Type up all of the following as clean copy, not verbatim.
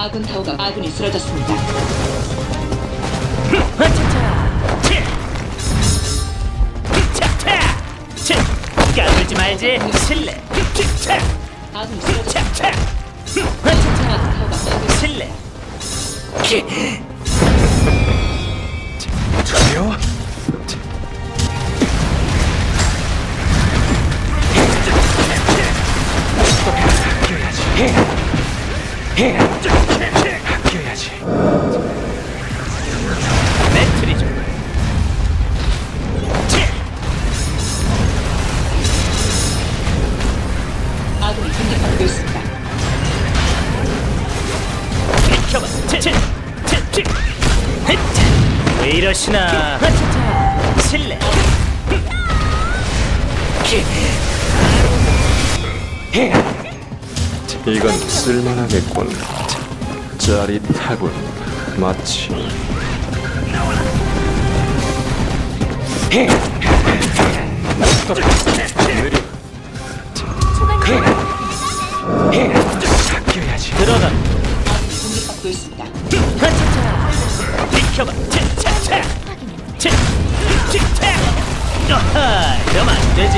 아군 타워가 아군이 쓰러졌습니다. 까불지 말지. 실례. 아군 쓰러졌습니다. 실례. 저요? 아껴야지. 매트리죠. 아군이 공격받고 있습니다. 비켜봐. 왜 이러시나? 실례. 이건 쓸만하겠군. 짜릿하군. 마치 느려야지. 들어가. 공격받고 있습니다. 비켜봐. 이러면 안 되지.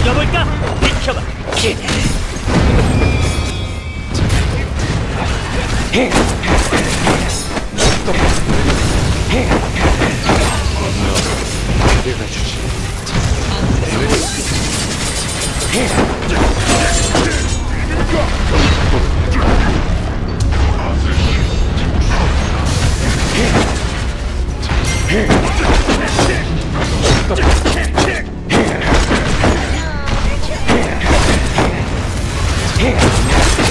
읽어볼까? 비켜봐. 내가 주지.